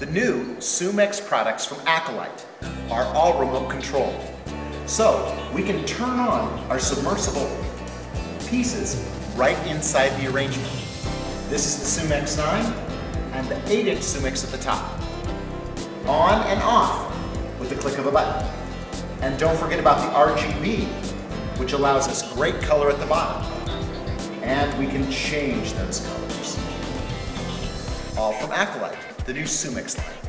The new SUMIX products from Acolyte are all remote controlled. So we can turn on our submersible pieces right inside the arrangement. This is the SUMIX 9 and the 8-inch SUMIX at the top. On and off with the click of a button. And don't forget about the RGB, which allows us great color at the bottom. And we can change those colors. All from Acolyte, the new SUMIX line.